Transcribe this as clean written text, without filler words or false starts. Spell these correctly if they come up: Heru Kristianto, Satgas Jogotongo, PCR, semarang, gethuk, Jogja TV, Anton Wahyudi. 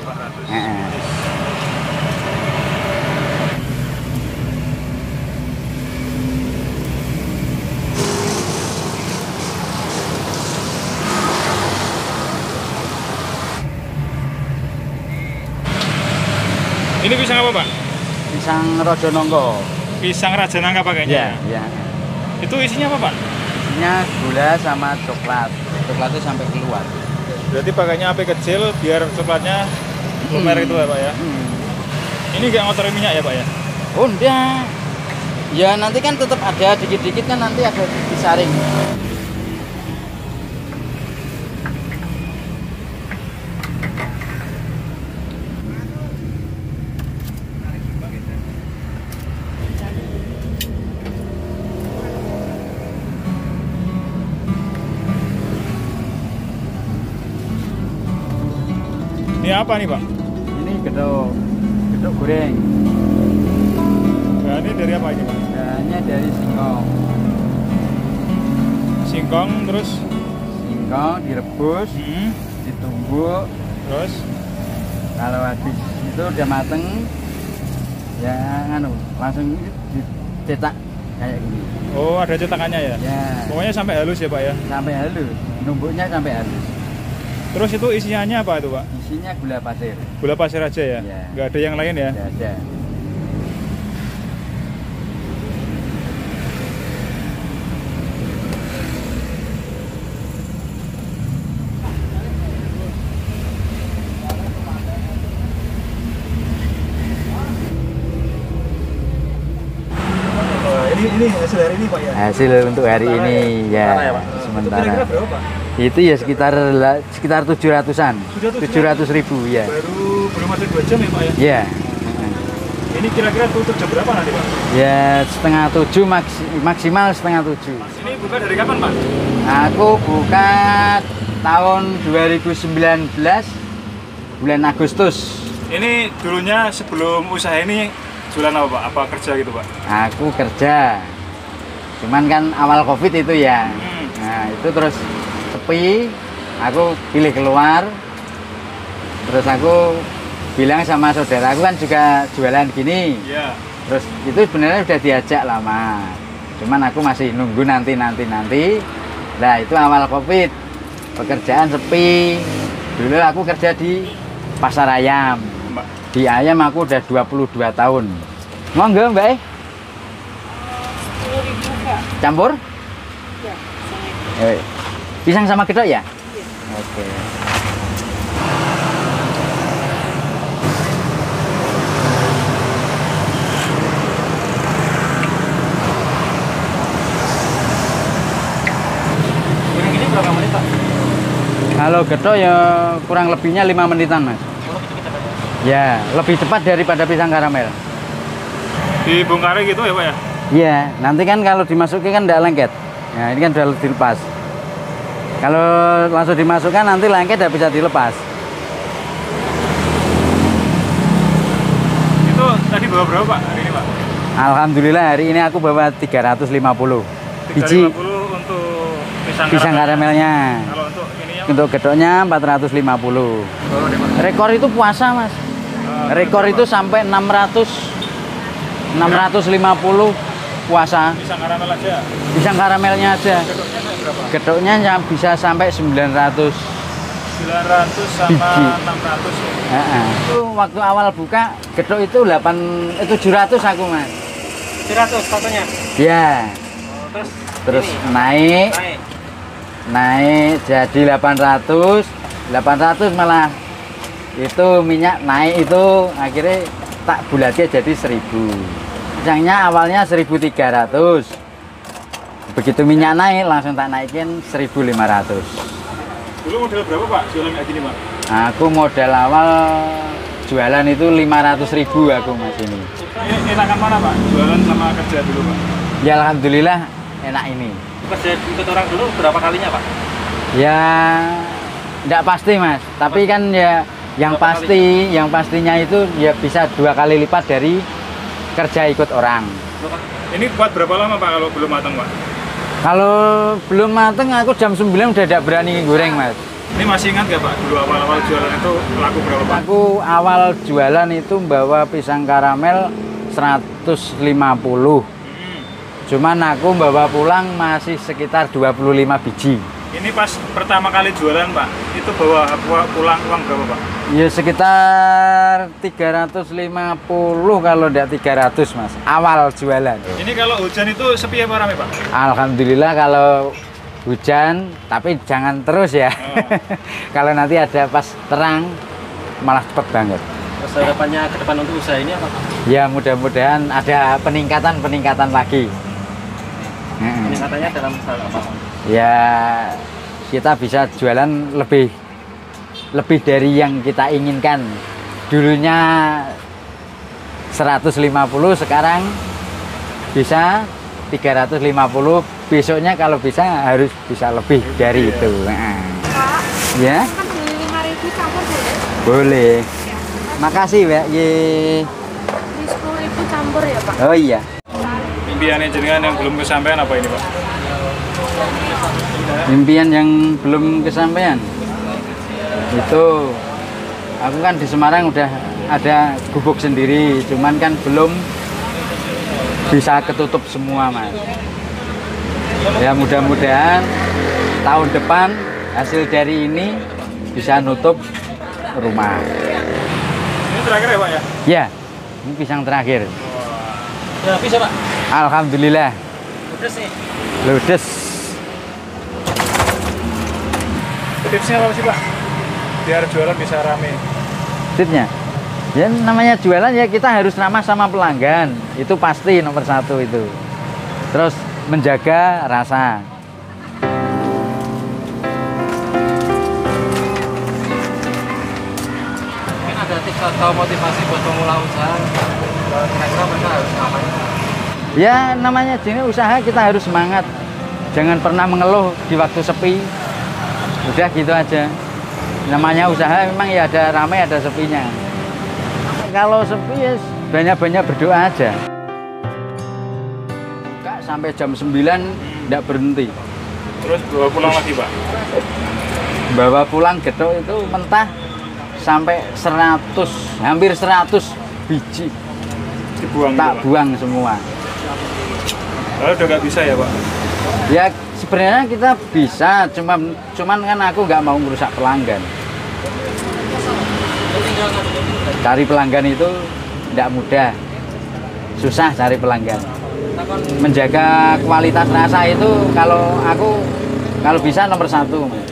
800. Ini pisang apa, Pak? Pisang Raja Nangka. Pisang Raja Nangka pakainya? Iya, iya. Itu isinya apa, Pak? Isinya gula sama coklat. Coklatnya sampai keluar. Berarti pakainya api kecil biar coklatnya lumer gitu ya, Pak ya? Ini nggak ngotori minyak ya, Pak ya? Oh, enggak. Ya, nanti kan tetap ada dikit-dikit kan nanti ada disaring. Ini apa nih, Pak? Ini gethuk goreng. Nah, ini dari apa ini, Pak? Bahannya dari singkong. Singkong terus? Singkong direbus, ditumbuk, terus kalau habis itu udah mateng, ya nganu, langsung dicetak kayak gini. Oh, ada cetakannya ya? Ya. Pokoknya sampai halus ya, Pak ya? Sampai halus, numbuknya sampai halus. Terus itu isinya apa itu, Pak? Isinya gula pasir. Gula pasir aja ya? Ya. Nggak ada yang lain ya? Nggak ada. Ini hasil hari ini, Pak ya? Hasil untuk hari ini ya. Sementara ya, Pak? Sementara. Itu berapa, Pak? Itu ya sekitar 700-an, 700 ribu ya. Baru belum ada 2 jam ya, Pak ya? Iya. Ini kira-kira tutup jam berapa nanti, Pak? Ya setengah 7, maksimal setengah 7. Mas, ini buka dari kapan, Pak? Aku buka tahun 2019 bulan Agustus. Ini dulunya sebelum usaha ini jualan apa, Pak? Apa kerja gitu, Pak? Aku kerja, cuman kan awal COVID itu ya. Nah itu terus sepi, aku pilih keluar, terus aku bilang sama saudara aku kan juga jualan gini, terus itu sebenarnya udah diajak lama, cuman aku masih nunggu nanti. Nah itu awal COVID, pekerjaan sepi. Dulu aku kerja di pasar ayam, di ayam aku udah 22 tahun. Mau nggak, Mbak? 10.000, Pak. Campur? Iya. Pisang sama gethuk ya? Iya. Oke. Ini berapa menit, Pak? Kalau gethuk ya kurang lebihnya 5 menitan, Mas. Ya, lebih cepat daripada pisang karamel. Dibongkarnya gitu ya, Pak ya? Iya, nanti kan kalau dimasukin kan tidak lengket. Nah, ini kan sudah dilepas. Kalau langsung dimasukkan nanti lengket udah bisa dilepas. Itu tadi bawa berapa, Pak, hari ini, Pak? Alhamdulillah hari ini aku bawa 350 biji. 350 untuk pisang karamelnya. Kalau untuk ininya, untuk gethuknya 450. Rekor itu puasa, Mas. Rekor itu sampai 650 puasa. Pisang karamel aja. Pisang karamelnya aja. Gethuknya bisa sampai 900 sama 600 ya? Itu waktu awal buka gethuk itu 700 aku, Mas. 700 satunya? Iya. Oh, terus naik jadi 800 malah itu minyak naik, itu akhirnya tak bulatnya jadi 1.000. Pisangnya awalnya 1.300. Begitu minyak naik, langsung tak naikin 1.500. Dulu modal berapa, Pak, jualan kayak gini, Pak? Aku modal awal jualan itu 500.000 aku, Mas, ini. Enakan mana, Pak? Jualan sama kerja dulu, Pak? Ya, alhamdulillah enak ini. Kerja ikut orang dulu berapa kalinya, Pak? Ya, enggak pasti, Mas. Tapi kan ya yang berapa pasti, kalinya? Yang pastinya itu ya bisa 2 kali lipat dari kerja ikut orang. Ini kuat berapa lama, Pak, kalau belum matang, Pak? Kalau belum mateng aku jam 9 udah tidak berani goreng, Mas. Ini masih ingat nggak Pak, dulu awal-awal jualan itu laku berapa Pak? Aku awal jualan itu bawa pisang karamel 150. Cuman aku bawa pulang masih sekitar 25 biji. Ini pas pertama kali jualan Pak, itu bawa pulang uang berapa Pak? Ya sekitar 350 kalau tidak 300 Mas, awal jualan. Ini kalau hujan itu sepi apa rame Pak? Alhamdulillah kalau hujan, tapi jangan terus ya. Kalau nanti ada pas terang, malah cepet banget. Terus harapannya ke depan untuk usaha ini apa? Ya mudah-mudahan ada peningkatan lagi. Peningkatannya dalam hal apa? Ya kita bisa jualan lebih dari yang kita inginkan. Dulunya 150, sekarang bisa 350. Besoknya kalau bisa harus bisa lebih dari itu. Nah. Ya. Kan beli 5.000 campur boleh? Boleh. Ya. Makasih, Mbak. Ye. Beli 10.000 campur ya, Pak? Oh iya. Impian jenengan yang belum kesampaian apa ini, Pak? Impian yang belum kesampaian? Itu aku kan di Semarang udah ada gubuk sendiri, cuman kan belum bisa ketutup semua, Mas. Ya mudah-mudahan tahun depan hasil dari ini bisa nutup rumah. Ini terakhir ya Pak ya? Ya, ini pisang terakhir. Wow. Ya, bisa Pak? Alhamdulillah. Ludes nih? Ludes. Tipsnya apa sih Pak? Biar jualan bisa rame. Tipsnya? Ya namanya jualan ya kita harus ramah sama pelanggan. Itu pasti nomor satu itu. Terus menjaga rasa. Mungkin ada tips atau motivasi buat pemula usaha, kira-kira mereka harus ngapain? Ya namanya jenis usaha kita harus semangat, jangan pernah mengeluh di waktu sepi. Udah gitu aja. Namanya usaha memang ya ada ramai ada sepinya. Kalau sepi ya banyak-banyak berdoa aja. Sampai jam 9 tidak berhenti. Terus bawa pulang lagi Pak? Bawa pulang gethuk itu mentah sampai 100, hampir 100 biji. Dibuang tak juga, buang semua. Kalau udah nggak bisa ya Pak? Ya sebenarnya kita bisa, cuman kan aku nggak mau merusak pelanggan. Cari pelanggan itu tidak mudah, susah cari pelanggan. Menjaga kualitas rasa itu kalau aku bisa nomor satu.